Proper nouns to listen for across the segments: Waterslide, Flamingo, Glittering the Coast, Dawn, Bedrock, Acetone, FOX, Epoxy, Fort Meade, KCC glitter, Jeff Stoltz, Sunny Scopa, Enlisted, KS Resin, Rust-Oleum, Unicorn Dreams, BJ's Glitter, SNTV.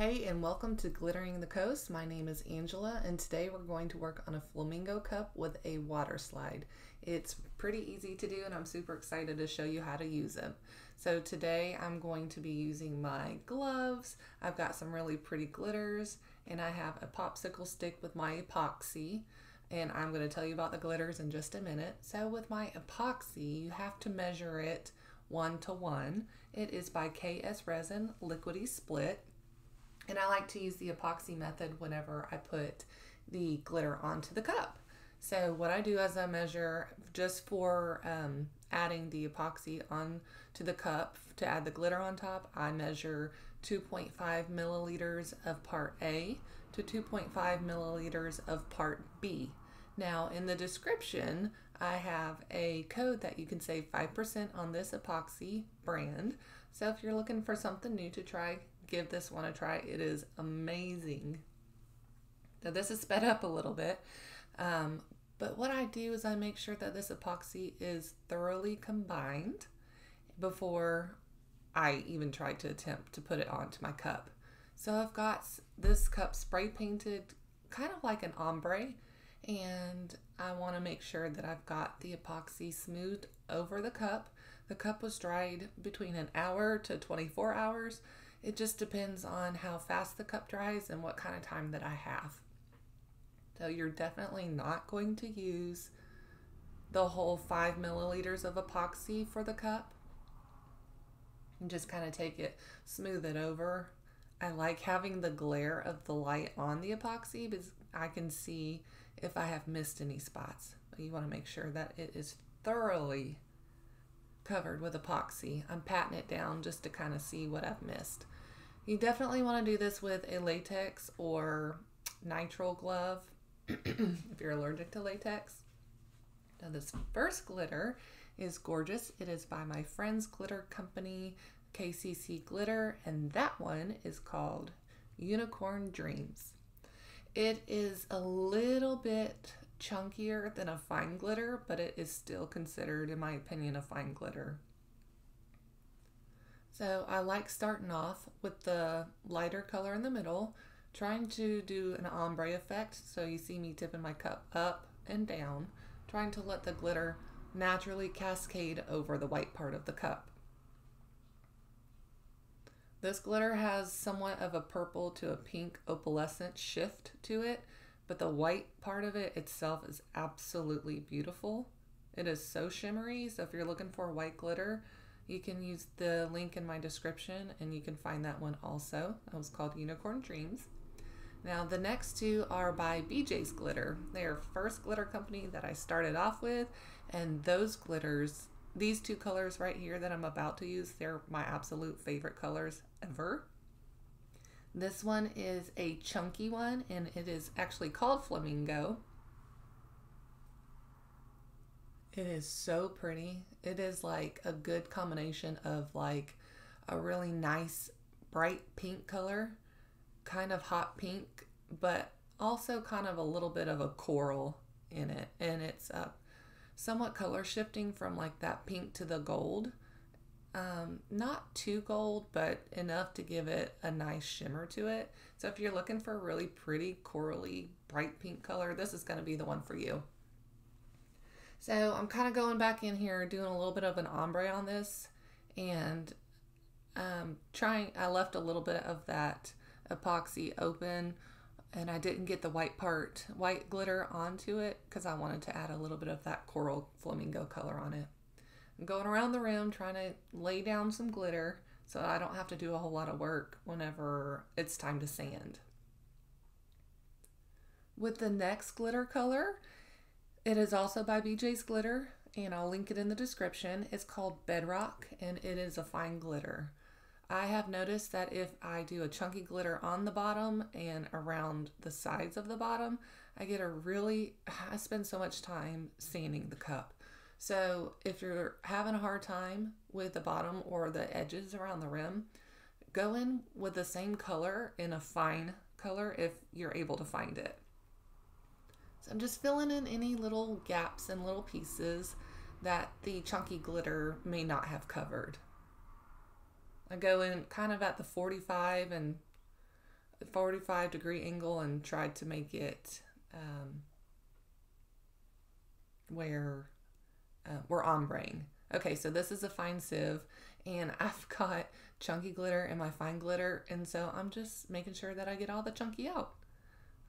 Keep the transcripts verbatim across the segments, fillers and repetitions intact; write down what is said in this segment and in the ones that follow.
Hey and welcome to Glittering the Coast. My name is Angela and today we're going to work on a flamingo cup with a water slide. It's pretty easy to do and I'm super excited to show you how to use them. So today I'm going to be using my gloves. I've got some really pretty glitters and I have a popsicle stick with my epoxy, and I'm going to tell you about the glitters in just a minute. So with my epoxy, you have to measure it one to one. It is by K S Resin Liquidy Split. And I like to use the epoxy method whenever I put the glitter onto the cup. So what I do is I measure just for um, adding the epoxy on to the cup to add the glitter on top. I measure two point five milliliters of part A to two point five milliliters of part B. Now in the description, I have a code that you can save five percent on this epoxy brand. So if you're looking for something new to try, give this one a try. It is amazing. Now this is sped up a little bit, um, but what I do is I make sure that this epoxy is thoroughly combined before I even try to attempt to put it onto my cup. So I've got this cup spray painted kind of like an ombre, and I want to make sure that I've got the epoxy smoothed over the cup. The cup was dried between an hour to twenty-four hours. It just depends on how fast the cup dries and what kind of time that I have. So you're definitely not going to use the whole five milliliters of epoxy for the cup. You just kind of take it, smooth it over. I like having the glare of the light on the epoxy because I can see if I have missed any spots. But you want to make sure that it is thoroughly covered with epoxy. I'm patting it down just to kind of see what I've missed. You definitely want to do this with a latex or nitrile glove if you're allergic to latex. Now this first glitter is gorgeous. It is by my friend's glitter company, K C C Glitter, and that one is called Unicorn Dreams. It is a little bit chunkier than a fine glitter, but it is still considered, in my opinion, a fine glitter. So I like starting off with the lighter color in the middle, trying to do an ombre effect. So you see me tipping my cup up and down, trying to let the glitter naturally cascade over the white part of the cup. This glitter has somewhat of a purple to a pink opalescent shift to it, but the white part of it itself is absolutely beautiful. It is so shimmery. So if you're looking for white glitter, you can use the link in my description and you can find that one also. It was called Unicorn Dreams. Now the next two are by B J's Glitter. They are first glitter company that I started off with, and those glitters, these two colors right here that I'm about to use, they're my absolute favorite colors ever. This one is a chunky one, and it is actually called Flamingo. It is so pretty. It is like a good combination of like a really nice bright pink color, kind of hot pink, but also kind of a little bit of a coral in it. And it's uh, somewhat color shifting from like that pink to the gold. Um, not too gold, but enough to give it a nice shimmer to it. So if you're looking for a really pretty corally bright pink color, this is going to be the one for you. So I'm kind of going back in here, doing a little bit of an ombre on this, and um, trying, I left a little bit of that epoxy open, and I didn't get the white part, white glitter onto it because I wanted to add a little bit of that coral flamingo color on it. Going around the rim trying to lay down some glitter so I don't have to do a whole lot of work whenever it's time to sand. With the next glitter color, it is also by B J's Glitter, and I'll link it in the description. It's called Bedrock, and it is a fine glitter. I have noticed that if I do a chunky glitter on the bottom and around the sides of the bottom, I get a really, I spend so much time sanding the cup. So if you're having a hard time with the bottom or the edges around the rim, go in with the same color in a fine color if you're able to find it. So I'm just filling in any little gaps and little pieces that the chunky glitter may not have covered. I go in kind of at the forty-five and forty-five degree angle and tried to make it um, where uh, we're ombreing. Okay, so this is a fine sieve, and I've got chunky glitter and my fine glitter, and so I'm just making sure that I get all the chunky out.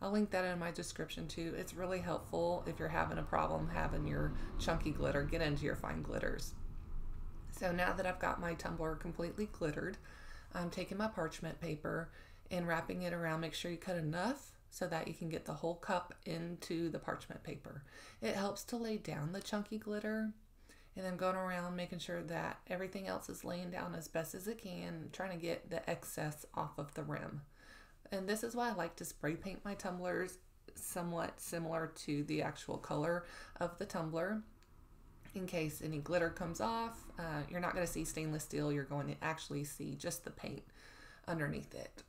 I'll link that in my description too. It's really helpful if you're having a problem having your chunky glitter get into your fine glitters. So now that I've got my tumbler completely glittered, I'm taking my parchment paper and wrapping it around. Make sure you cut enough so that you can get the whole cup into the parchment paper. It helps to lay down the chunky glitter, and I'm going around making sure that everything else is laying down as best as it can, trying to get the excess off of the rim. And this is why I like to spray paint my tumblers somewhat similar to the actual color of the tumbler. In case any glitter comes off, uh, you're not going to see stainless steel, you're going to actually see just the paint underneath it.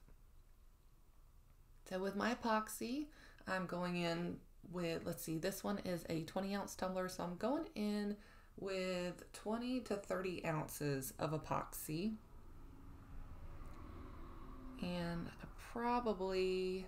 So with my epoxy, I'm going in with, let's see, this one is a twenty ounce tumbler, so I'm going in with twenty to thirty ounces of epoxy. And probably,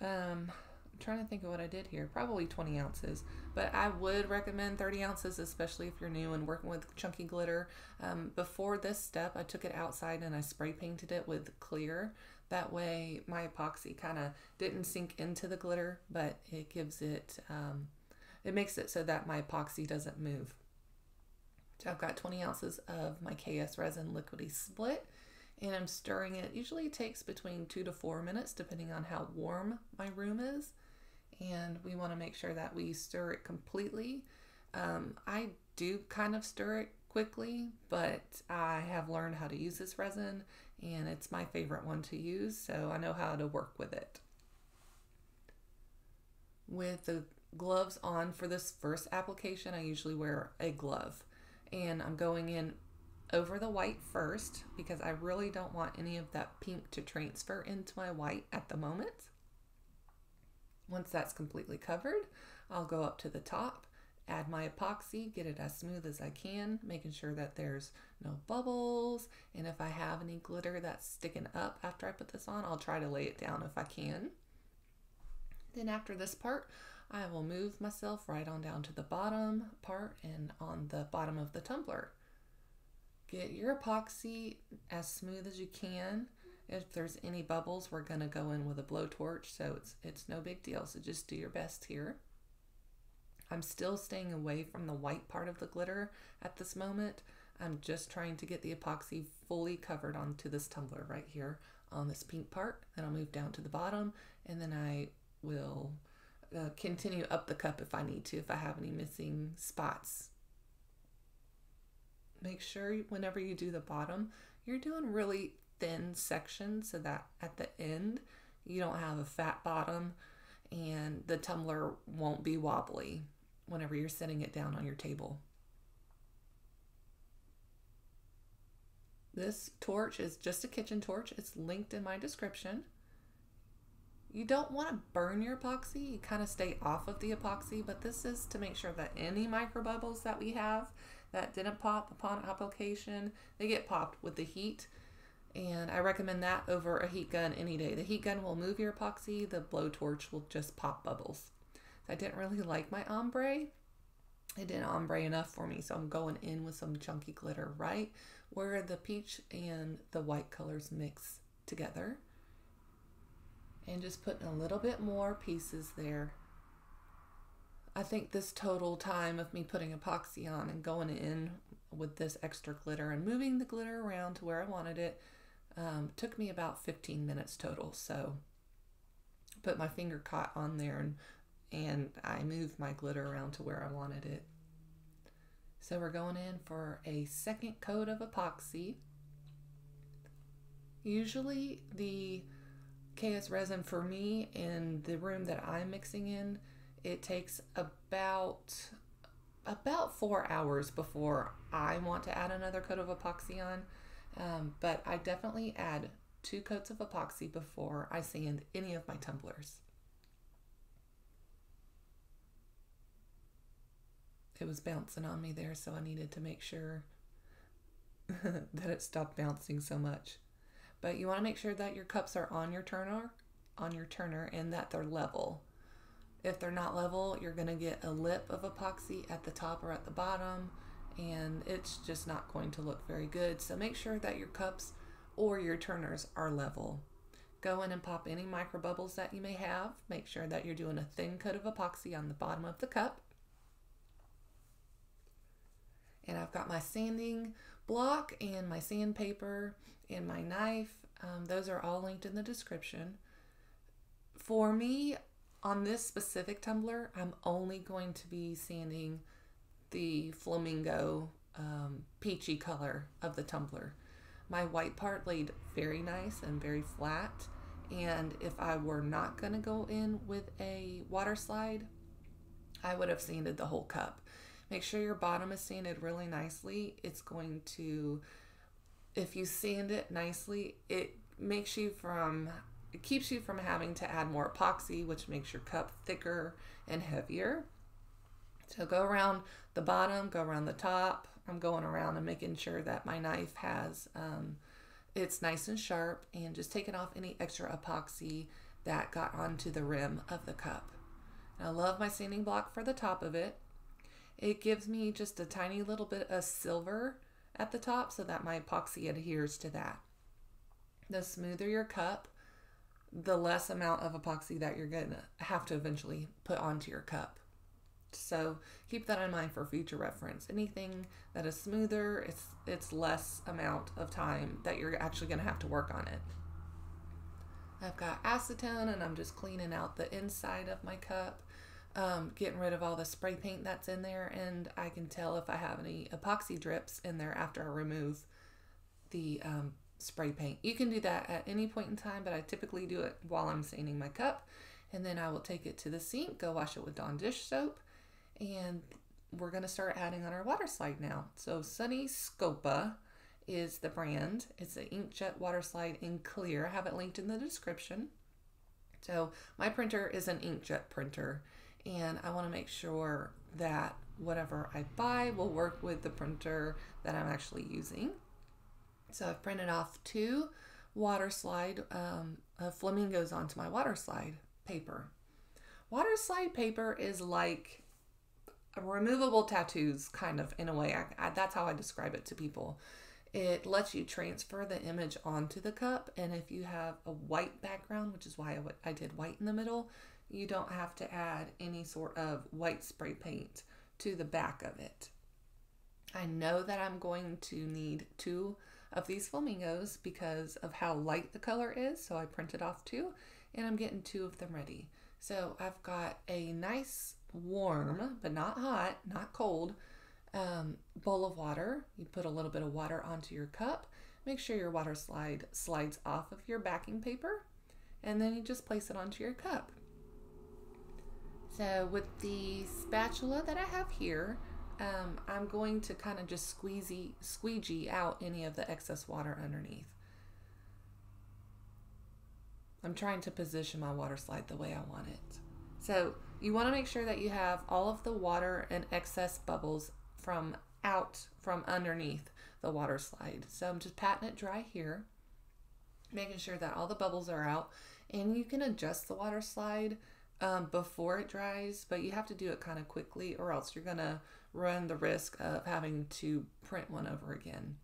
um, I'm trying to think of what I did here, probably twenty ounces, but I would recommend thirty ounces, especially if you're new and working with chunky glitter. Um, before this step, I took it outside and I spray painted it with clear. That way my epoxy kind of didn't sink into the glitter, but it gives it, um, it makes it so that my epoxy doesn't move. So I've got twenty ounces of my K S Resin Liquidy Split, and I'm stirring it. Usually it takes between two to four minutes, depending on how warm my room is. And we want to make sure that we stir it completely. Um, I do kind of stir it quickly, but I have learned how to use this resin, and it's my favorite one to use, so I know how to work with it. With the gloves on for this first application, I usually wear a glove, and I'm going in over the white first because I really don't want any of that pink to transfer into my white at the moment. Once that's completely covered, I'll go up to the top, add my epoxy, get it as smooth as I can, making sure that there's no bubbles, and if I have any glitter that's sticking up after I put this on, I'll try to lay it down if I can. Then after this part, I will move myself right on down to the bottom part and on the bottom of the tumbler. Get your epoxy as smooth as you can. If there's any bubbles, we're gonna go in with a blowtorch, so it's, it's no big deal, so just do your best here. I'm still staying away from the white part of the glitter at this moment. I'm just trying to get the epoxy fully covered onto this tumbler right here on this pink part, then I'll move down to the bottom, and then I will uh, continue up the cup if I need to, if I have any missing spots. Make sure whenever you do the bottom, you're doing really thin sections so that at the end, you don't have a fat bottom and the tumbler won't be wobbly whenever you're setting it down on your table. This torch is just a kitchen torch. It's linked in my description. You don't want to burn your epoxy. You kind of stay off of the epoxy, but this is to make sure that any micro bubbles that we have that didn't pop upon application, they get popped with the heat, and I recommend that over a heat gun any day. The heat gun will move your epoxy, the blowtorch will just pop bubbles. I didn't really like my ombre. It didn't ombre enough for me, so I'm going in with some chunky glitter right where the peach and the white colors mix together, and just putting a little bit more pieces there. I think this total time of me putting epoxy on and going in with this extra glitter and moving the glitter around to where I wanted it um, took me about fifteen minutes total. So put my finger caught on there and, and I moved my glitter around to where I wanted it. So we're going in for a second coat of epoxy. Usually the K S resin for me in the room that I'm mixing in, it takes about, about four hours before I want to add another coat of epoxy on, um, but I definitely add two coats of epoxy before I sand any of my tumblers. It was bouncing on me there, so I needed to make sure that it stopped bouncing so much. But you want to make sure that your cups are on your turner, on your turner, and that they're level. If they're not level, you're going to get a lip of epoxy at the top or at the bottom, and it's just not going to look very good. So make sure that your cups or your turners are level. Go in and pop any micro bubbles that you may have. Make sure that you're doing a thin coat of epoxy on the bottom of the cup. And I've got my sanding block and my sandpaper and my knife. Um, those are all linked in the description. For me, on this specific tumbler, I'm only going to be sanding the flamingo um, peachy color of the tumbler. My white part laid very nice and very flat, and if I were not going to go in with a water slide, I would have sanded the whole cup. Make sure your bottom is sanded really nicely. It's going to, if you sand it nicely, it makes you from, it keeps you from having to add more epoxy, which makes your cup thicker and heavier. So go around the bottom, go around the top. I'm going around and making sure that my knife has, um, it's nice and sharp, and just taking off any extra epoxy that got onto the rim of the cup. And I love my sanding block for the top of it. It gives me just a tiny little bit of silver at the top so that my epoxy adheres to that. The smoother your cup, the less amount of epoxy that you're gonna have to eventually put onto your cup. So keep that in mind for future reference. Anything that is smoother, it's, it's less amount of time that you're actually gonna have to work on it. I've got acetone, and I'm just cleaning out the inside of my cup, um, getting rid of all the spray paint that's in there, and I can tell if I have any epoxy drips in there after I remove the um, spray paint. You can do that at any point in time, but I typically do it while I'm sanding my cup, and then I will take it to the sink, go wash it with Dawn dish soap, and we're going to start adding on our water slide now. So Sunny Scopa is the brand. It's an inkjet water slide in clear. I have it linked in the description. So my printer is an inkjet printer, and I want to make sure that whatever I buy will work with the printer that I'm actually using. So I've printed off two water slide um, uh, flamingos onto my water slide paper. Water slide paper is like removable tattoos, kind of, in a way. I, I, that's how I describe it to people. It lets you transfer the image onto the cup, and if you have a white background, which is why I, I did white in the middle, you don't have to add any sort of white spray paint to the back of it. I know that I'm going to need two of these flamingos because of how light the color is, so I printed off two, and I'm getting two of them ready. So I've got a nice warm, but not hot, not cold, um, bowl of water. You put a little bit of water onto your cup. Make sure your water slide slides off of your backing paper, and then you just place it onto your cup. So with the spatula that I have here, um, I'm going to kind of just squeezy, squeegee out any of the excess water underneath. I'm trying to position my water slide the way I want it. So you want to make sure that you have all of the water and excess bubbles from out from underneath the water slide. So I'm just patting it dry here, making sure that all the bubbles are out, and you can adjust the water slide um, before it dries, but you have to do it kind of quickly or else you're going to run the risk of having to print one over again.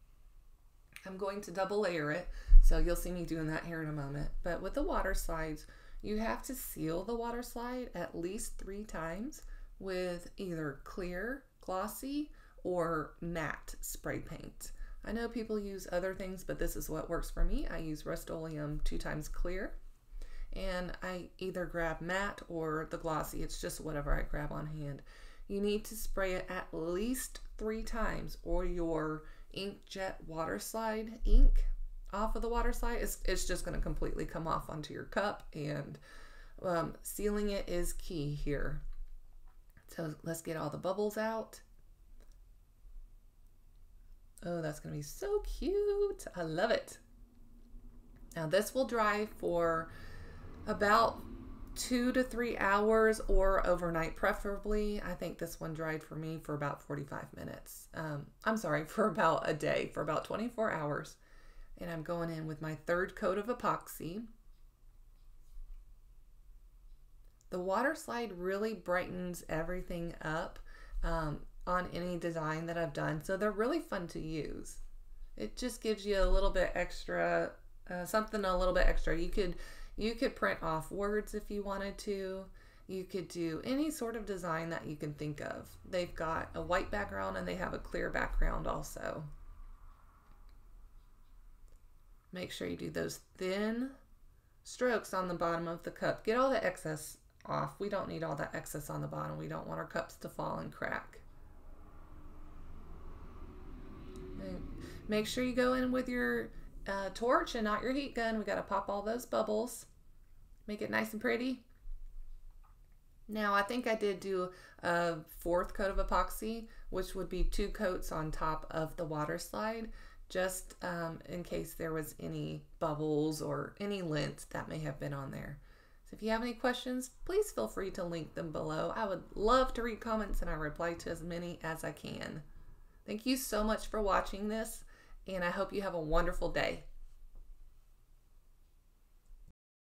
I'm going to double layer it, so you'll see me doing that here in a moment. But with the water slides, you have to seal the water slide at least three times with either clear, glossy, or matte spray paint. I know people use other things, but this is what works for me. I use Rust-Oleum two times clear, and I either grab matte or the glossy. It's just whatever I grab on hand. You need to spray it at least three times, or your inkjet water slide ink off of the water slide, it's, it's just going to completely come off onto your cup, and um, sealing it is key here. So let's get all the bubbles out. Oh, that's going to be so cute. I love it. Now this will dry for about two to three hours or overnight, preferably. I think this one dried for me for about forty-five minutes. Um, I'm sorry, for about a day, for about twenty-four hours. and I'm going in with my third coat of epoxy. The water slide really brightens everything up um, on any design that I've done, so they're really fun to use. It just gives you a little bit extra, uh, something a little bit extra. You could, you could print off words if you wanted to. You could do any sort of design that you can think of. They've got a white background and they have a clear background also. Make sure you do those thin strokes on the bottom of the cup. Get all the excess off. We don't need all that excess on the bottom. We don't want our cups to fall and crack. And make sure you go in with your uh, torch and not your heat gun. We got to pop all those bubbles. Make it nice and pretty. Now I think I did do a fourth coat of epoxy, which would be two coats on top of the water slide, just um, in case there was any bubbles or any lint that may have been on there. So if you have any questions, please feel free to link them below. I would love to read comments and I reply to as many as I can. Thank you so much for watching this, and I hope you have a wonderful day.